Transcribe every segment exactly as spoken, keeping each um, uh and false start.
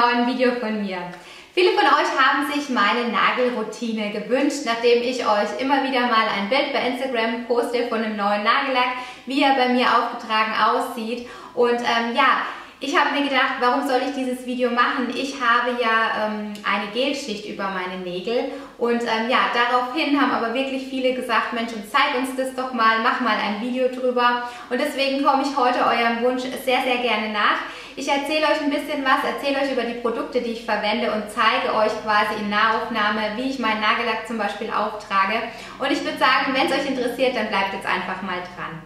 neuen Video von mir. Viele von euch haben sich meine Nagelroutine gewünscht, nachdem ich euch immer wieder mal ein Bild bei Instagram poste von einem neuen Nagellack, wie er bei mir aufgetragen aussieht. Und ähm, ja, ich habe mir gedacht, warum soll ich dieses Video machen? Ich habe ja ähm, eine Gelschicht über meine Nägel und ähm, ja, daraufhin haben aber wirklich viele gesagt, Mensch, zeig uns das doch mal, mach mal ein Video drüber. Und deswegen komme ich heute eurem Wunsch sehr, sehr gerne nach. Ich erzähle euch ein bisschen was, erzähle euch über die Produkte, die ich verwende und zeige euch quasi in Nahaufnahme, wie ich meinen Nagellack zum Beispiel auftrage. Und ich würde sagen, wenn es euch interessiert, dann bleibt jetzt einfach mal dran.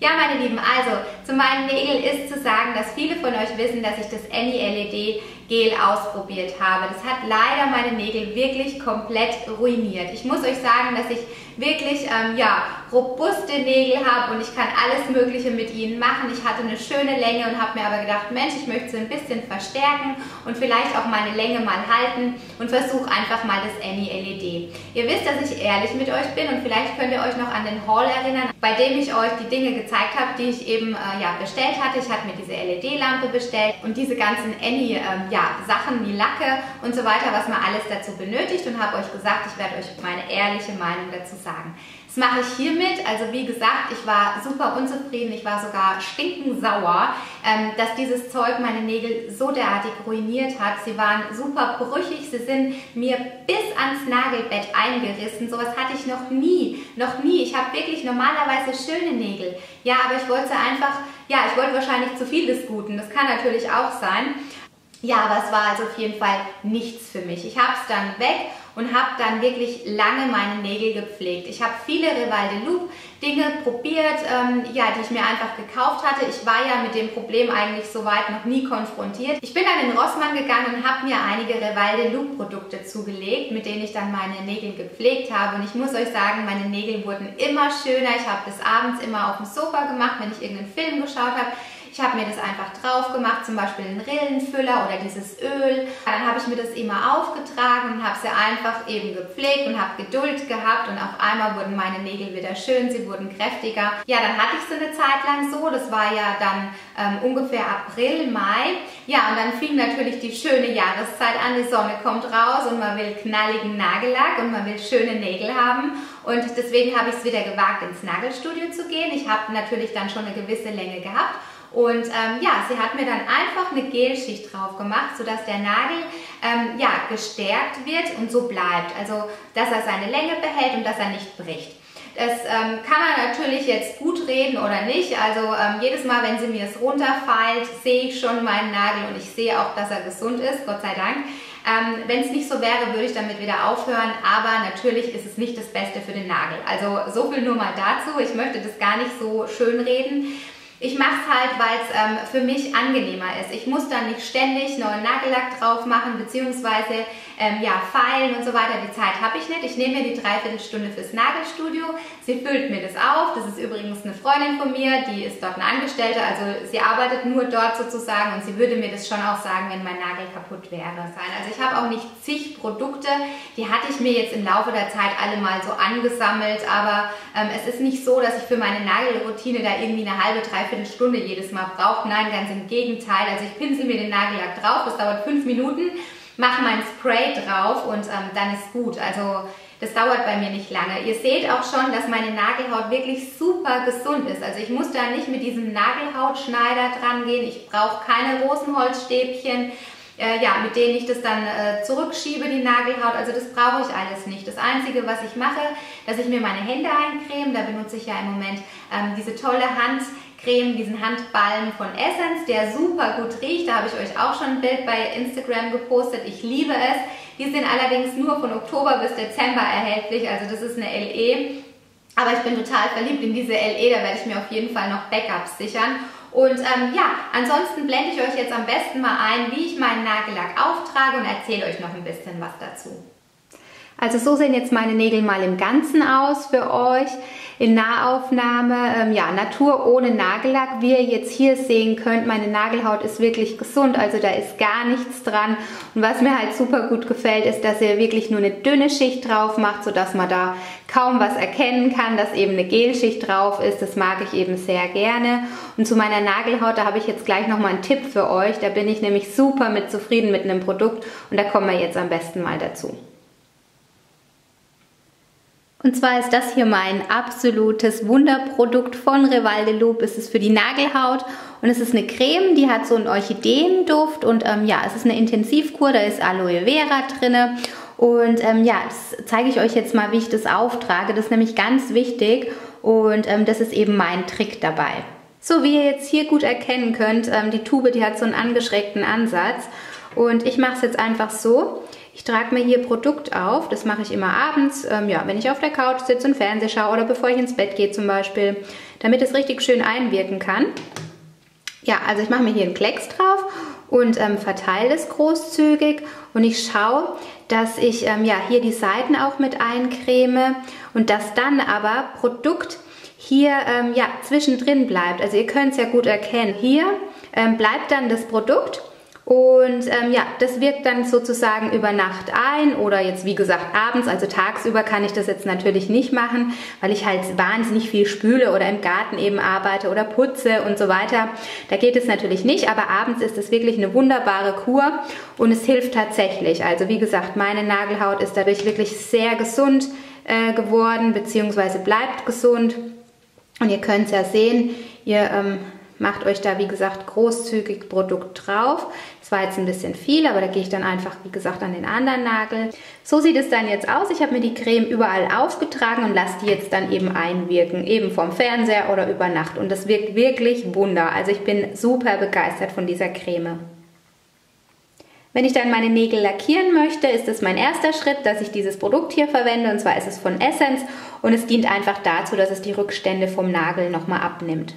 Ja, meine Lieben, also zu meinen Nägeln ist zu sagen, dass viele von euch wissen, dass ich das AnyLED Gel ausprobiert habe. Das hat leider meine Nägel wirklich komplett ruiniert. Ich muss euch sagen, dass ich wirklich ähm, ja, robuste Nägel habe und ich kann alles Mögliche mit ihnen machen. Ich hatte eine schöne Länge und habe mir aber gedacht, Mensch, ich möchte sie ein bisschen verstärken und vielleicht auch meine Länge mal halten und versuche einfach mal das AnyLED. Ihr wisst, dass ich ehrlich mit euch bin und vielleicht könnt ihr euch noch an den Haul erinnern, bei dem ich euch die Dinge gezeigt habe, die ich eben äh, ja, bestellt hatte. Ich hatte mir diese L E D-Lampe bestellt und diese ganzen Any ähm, ja, Sachen wie Lacke und so weiter, was man alles dazu benötigt, und habe euch gesagt, ich werde euch meine ehrliche Meinung dazu sagen. Das mache ich hiermit. Also wie gesagt, ich war super unzufrieden, ich war sogar stinkensauer, ähm, dass dieses Zeug meine Nägel so derartig ruiniert hat. Sie waren super brüchig, sie sind mir bis ans Nagelbett eingerissen. Sowas hatte ich noch nie, noch nie. Ich habe wirklich normalerweise schöne Nägel. Ja, aber ich wollte einfach, ja, ich wollte wahrscheinlich zu viel des Guten. Das kann natürlich auch sein. Ja, aber es war also auf jeden Fall nichts für mich. Ich habe es dann weg und habe dann wirklich lange meine Nägel gepflegt. Ich habe viele Rival de Loop Dinge probiert, ähm, ja, die ich mir einfach gekauft hatte. Ich war ja mit dem Problem eigentlich soweit noch nie konfrontiert. Ich bin dann in Rossmann gegangen und habe mir einige Rival de Loop Produkte zugelegt, mit denen ich dann meine Nägel gepflegt habe. Und ich muss euch sagen, meine Nägel wurden immer schöner. Ich habe das abends immer auf dem Sofa gemacht, wenn ich irgendeinen Film geschaut habe. Ich habe mir das einfach drauf gemacht, zum Beispiel einen Rillenfüller oder dieses Öl. Dann habe ich mir das immer aufgetragen und habe sie einfach eben gepflegt und habe Geduld gehabt. Und auf einmal wurden meine Nägel wieder schön, sie wurden kräftiger. Ja, dann hatte ich sie eine Zeit lang so. Das war ja dann ähm, ungefähr April, Mai. Ja, und dann fing natürlich die schöne Jahreszeit an. Die Sonne kommt raus und man will knalligen Nagellack und man will schöne Nägel haben. Und deswegen habe ich es wieder gewagt, ins Nagelstudio zu gehen. Ich habe natürlich dann schon eine gewisse Länge gehabt. Und ähm, ja, sie hat mir dann einfach eine Gelschicht drauf gemacht, sodass der Nagel ähm, ja, gestärkt wird und so bleibt. Also, dass er seine Länge behält und dass er nicht bricht. Das ähm, kann man natürlich jetzt gut reden oder nicht. Also ähm, jedes Mal, wenn sie mir es runterfällt, sehe ich schon meinen Nagel und ich sehe auch, dass er gesund ist, Gott sei Dank. Ähm, wenn es nicht so wäre, würde ich damit wieder aufhören, aber natürlich ist es nicht das Beste für den Nagel. Also so viel nur mal dazu. Ich möchte das gar nicht so schön reden. Ich mache es halt, weil es ähm, für mich angenehmer ist. Ich muss dann nicht ständig neuen Nagellack drauf machen, beziehungsweise ähm, ja, feilen und so weiter. Die Zeit habe ich nicht. Ich nehme mir die Dreiviertelstunde fürs Nagelstudio. Sie füllt mir das auf. Das ist übrigens eine Freundin von mir, die ist dort eine Angestellte. Also sie arbeitet nur dort sozusagen und sie würde mir das schon auch sagen, wenn mein Nagel kaputt wäre. Also ich habe auch nicht zig Produkte. Die hatte ich mir jetzt im Laufe der Zeit alle mal so angesammelt. Aber ähm, es ist nicht so, dass ich für meine Nagelroutine da irgendwie eine halbe, dreiviertel Stunde jedes Mal braucht. Nein, ganz im Gegenteil. Also ich pinsel mir den Nagellack drauf, das dauert fünf Minuten, mache mein Spray drauf und ähm, dann ist gut. Also das dauert bei mir nicht lange. Ihr seht auch schon, dass meine Nagelhaut wirklich super gesund ist. Also ich muss da nicht mit diesem Nagelhautschneider dran gehen. Ich brauche keine Rosenholzstäbchen, äh, ja, mit denen ich das dann äh, zurückschiebe, die Nagelhaut. Also das brauche ich alles nicht. Das Einzige, was ich mache, dass ich mir meine Hände eincreme. Da benutze ich ja im Moment ähm, diese tolle Hand Creme, diesen Handbalm von Essence, der super gut riecht. Da habe ich euch auch schon ein Bild bei Instagram gepostet. Ich liebe es. Die sind allerdings nur von Oktober bis Dezember erhältlich. Also das ist eine L E. Aber ich bin total verliebt in diese L E. Da werde ich mir auf jeden Fall noch Backups sichern. Und ähm, ja, ansonsten blende ich euch jetzt am besten mal ein, wie ich meinen Nagellack auftrage und erzähle euch noch ein bisschen was dazu. Also so sehen jetzt meine Nägel mal im Ganzen aus für euch in Nahaufnahme. Ähm, ja, Natur ohne Nagellack. Wie ihr jetzt hier sehen könnt, meine Nagelhaut ist wirklich gesund, also da ist gar nichts dran. Und was mir halt super gut gefällt, ist, dass ihr wirklich nur eine dünne Schicht drauf macht, sodass man da kaum was erkennen kann, dass eben eine Gelschicht drauf ist. Das mag ich eben sehr gerne. Und zu meiner Nagelhaut, da habe ich jetzt gleich nochmal einen Tipp für euch. Da bin ich nämlich super mit zufrieden mit einem Produkt und da kommen wir jetzt am besten mal dazu. Und zwar ist das hier mein absolutes Wunderprodukt von Rival de Loop. Es ist für die Nagelhaut und es ist eine Creme, die hat so einen Orchideenduft und ähm, ja, es ist eine Intensivkur, da ist Aloe Vera drinne. Und ähm, ja, das zeige ich euch jetzt mal, wie ich das auftrage. Das ist nämlich ganz wichtig und ähm, das ist eben mein Trick dabei. So, wie ihr jetzt hier gut erkennen könnt, ähm, die Tube, die hat so einen angeschrägten Ansatz und ich mache es jetzt einfach so. Ich trage mir hier Produkt auf, das mache ich immer abends, ähm, ja, wenn ich auf der Couch sitze und Fernseh schaue oder bevor ich ins Bett gehe zum Beispiel, damit es richtig schön einwirken kann. Ja, also ich mache mir hier einen Klecks drauf und ähm, verteile es großzügig und ich schaue, dass ich ähm, ja, hier die Seiten auch mit eincreme und dass dann aber Produkt hier ähm, ja, zwischendrin bleibt. Also ihr könnt es ja gut erkennen, hier ähm, bleibt dann das Produkt. Und ähm, ja, das wirkt dann sozusagen über Nacht ein oder jetzt wie gesagt abends, also tagsüber kann ich das jetzt natürlich nicht machen, weil ich halt wahnsinnig viel spüle oder im Garten eben arbeite oder putze und so weiter. Da geht es natürlich nicht, aber abends ist es wirklich eine wunderbare Kur und es hilft tatsächlich. Also wie gesagt, meine Nagelhaut ist dadurch wirklich sehr gesund äh, geworden beziehungsweise bleibt gesund. Und ihr könnt es ja sehen, ihr... Ähm, Macht euch da, wie gesagt, großzügig Produkt drauf. Das war jetzt ein bisschen viel, aber da gehe ich dann einfach, wie gesagt, an den anderen Nagel. So sieht es dann jetzt aus. Ich habe mir die Creme überall aufgetragen und lasse die jetzt dann eben einwirken. Eben vom Fernseher oder über Nacht. Und das wirkt wirklich Wunder. Also ich bin super begeistert von dieser Creme. Wenn ich dann meine Nägel lackieren möchte, ist es mein erster Schritt, dass ich dieses Produkt hier verwende. Und zwar ist es von Essence und es dient einfach dazu, dass es die Rückstände vom Nagel nochmal abnimmt.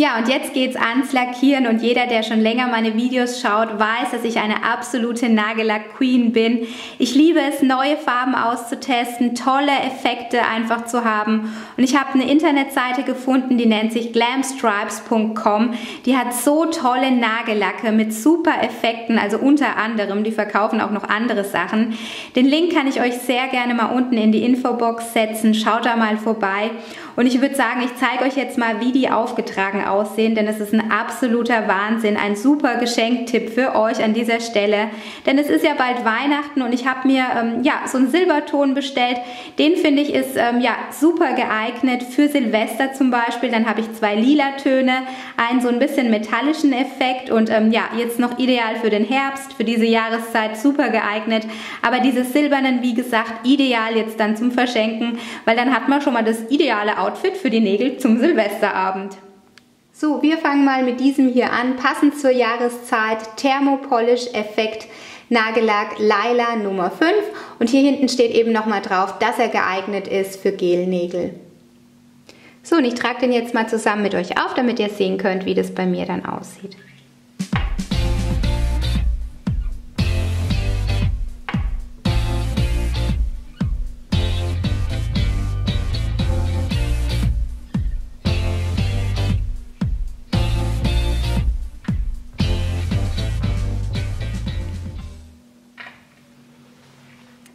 Ja, und jetzt geht's ans Lackieren und jeder, der schon länger meine Videos schaut, weiß, dass ich eine absolute Nagellack-Queen bin. Ich liebe es, neue Farben auszutesten, tolle Effekte einfach zu haben. Und ich habe eine Internetseite gefunden, die nennt sich Glamstripes punkt com. Die hat so tolle Nagellacke mit super Effekten, also unter anderem, die verkaufen auch noch andere Sachen. Den Link kann ich euch sehr gerne mal unten in die Infobox setzen, schaut da mal vorbei. Und ich würde sagen, ich zeige euch jetzt mal, wie die aufgetragen aussehen, denn es ist ein absoluter Wahnsinn, ein super Geschenktipp für euch an dieser Stelle, denn es ist ja bald Weihnachten und ich habe mir ähm, ja, so einen Silberton bestellt, den finde ich ist ähm, ja, super geeignet für Silvester zum Beispiel, dann habe ich zwei lila Töne, einen so ein bisschen metallischen Effekt und ähm, ja, jetzt noch ideal für den Herbst, für diese Jahreszeit super geeignet, aber diese silbernen, wie gesagt, ideal jetzt dann zum Verschenken, weil dann hat man schon mal das ideale Outfit Outfit für die Nägel zum Silvesterabend. So, wir fangen mal mit diesem hier an, passend zur Jahreszeit, Thermopolish Effekt Nagellack Lila Nummer fünf und hier hinten steht eben nochmal drauf, dass er geeignet ist für Gelnägel. So, und ich trage den jetzt mal zusammen mit euch auf, damit ihr sehen könnt, wie das bei mir dann aussieht.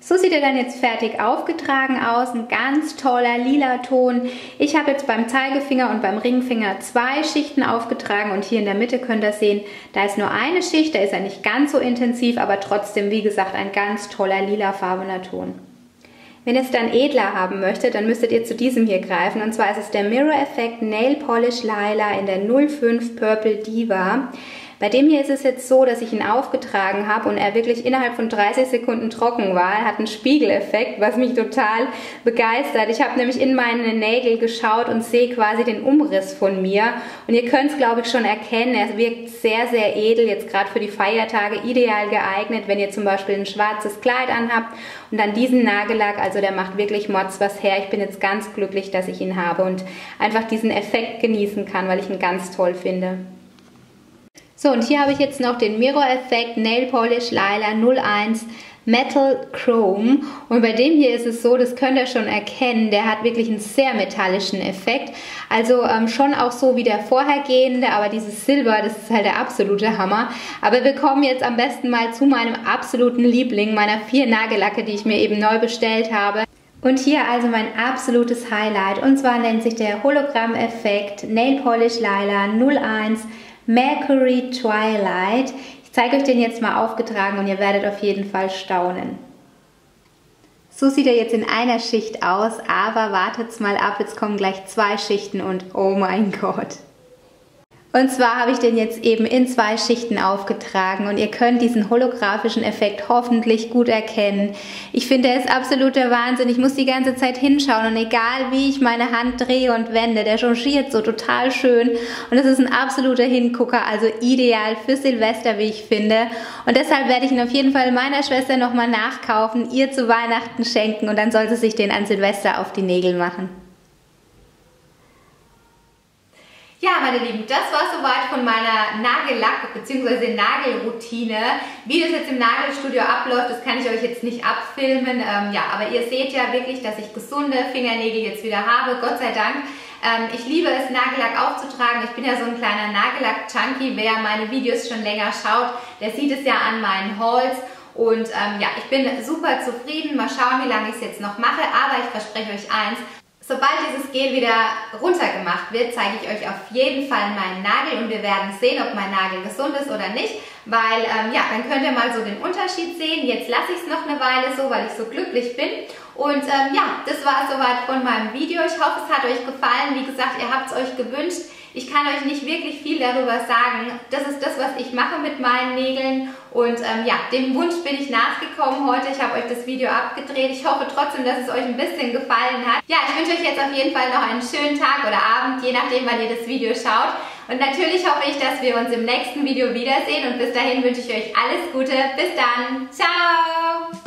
So sieht er dann jetzt fertig aufgetragen aus, ein ganz toller lila Ton. Ich habe jetzt beim Zeigefinger und beim Ringfinger zwei Schichten aufgetragen und hier in der Mitte könnt ihr sehen, da ist nur eine Schicht, da ist er nicht ganz so intensiv, aber trotzdem, wie gesagt, ein ganz toller lilafarbener Ton. Wenn ihr es dann edler haben möchtet, dann müsstet ihr zu diesem hier greifen und zwar ist es der Mirror Effect Nail Polish Lila in der null fünf Purple Diva. Bei dem hier ist es jetzt so, dass ich ihn aufgetragen habe und er wirklich innerhalb von dreißig Sekunden trocken war. Er hat einen Spiegeleffekt, was mich total begeistert. Ich habe nämlich in meine Nägel geschaut und sehe quasi den Umriss von mir. Und ihr könnt es, glaube ich, schon erkennen. Er wirkt sehr, sehr edel, jetzt gerade für die Feiertage ideal geeignet, wenn ihr zum Beispiel ein schwarzes Kleid anhabt und dann diesen Nagellack. Also der macht wirklich Mods was her. Ich bin jetzt ganz glücklich, dass ich ihn habe und einfach diesen Effekt genießen kann, weil ich ihn ganz toll finde. So, und hier habe ich jetzt noch den Mirror Effect Nail Polish Lila null eins Metal Chrome. Und bei dem hier ist es so, das könnt ihr schon erkennen, der hat wirklich einen sehr metallischen Effekt. Also ähm, schon auch so wie der vorhergehende, aber dieses Silber, das ist halt der absolute Hammer. Aber wir kommen jetzt am besten mal zu meinem absoluten Liebling, meiner vier Nagellacke, die ich mir eben neu bestellt habe. Und hier also mein absolutes Highlight, und zwar nennt sich der Hologramm-Effekt Nail Polish Lila null eins Mercury Twilight. Ich zeige euch den jetzt mal aufgetragen und ihr werdet auf jeden Fall staunen. So sieht er jetzt in einer Schicht aus, aber wartet's mal ab, jetzt kommen gleich zwei Schichten und oh mein Gott. Und zwar habe ich den jetzt eben in zwei Schichten aufgetragen und ihr könnt diesen holographischen Effekt hoffentlich gut erkennen. Ich finde, der ist absoluter Wahnsinn. Ich muss die ganze Zeit hinschauen und egal wie ich meine Hand drehe und wende, der changiert so total schön. Und das ist ein absoluter Hingucker, also ideal für Silvester, wie ich finde. Und deshalb werde ich ihn auf jeden Fall meiner Schwester nochmal nachkaufen, ihr zu Weihnachten schenken und dann soll sie sich den an Silvester auf die Nägel machen. Ja, meine Lieben, das war soweit von meiner Nagellack- bzw. Nagelroutine. Wie das jetzt im Nagelstudio abläuft, das kann ich euch jetzt nicht abfilmen. Ähm, ja, aber ihr seht ja wirklich, dass ich gesunde Fingernägel jetzt wieder habe, Gott sei Dank. Ähm, ich liebe es, Nagellack aufzutragen. Ich bin ja so ein kleiner Nagellack-Junkie. Wer meine Videos schon länger schaut, der sieht es ja an meinen Hauls. Und ähm, ja, ich bin super zufrieden. Mal schauen, wie lange ich es jetzt noch mache. Aber ich verspreche euch eins. Sobald dieses Gel wieder runtergemacht wird, zeige ich euch auf jeden Fall meinen Nagel und wir werden sehen, ob mein Nagel gesund ist oder nicht, weil ähm, ja, dann könnt ihr mal so den Unterschied sehen. Jetzt lasse ich es noch eine Weile so, weil ich so glücklich bin. Und ähm, ja, das war es soweit von meinem Video. Ich hoffe, es hat euch gefallen. Wie gesagt, ihr habt es euch gewünscht. Ich kann euch nicht wirklich viel darüber sagen. Das ist das, was ich mache mit meinen Nägeln. Und ähm, ja, dem Wunsch bin ich nachgekommen heute. Ich habe euch das Video abgedreht. Ich hoffe trotzdem, dass es euch ein bisschen gefallen hat. Ja, ich wünsche euch jetzt auf jeden Fall noch einen schönen Tag oder Abend, je nachdem, wann ihr das Video schaut. Und natürlich hoffe ich, dass wir uns im nächsten Video wiedersehen. Und bis dahin wünsche ich euch alles Gute. Bis dann. Ciao!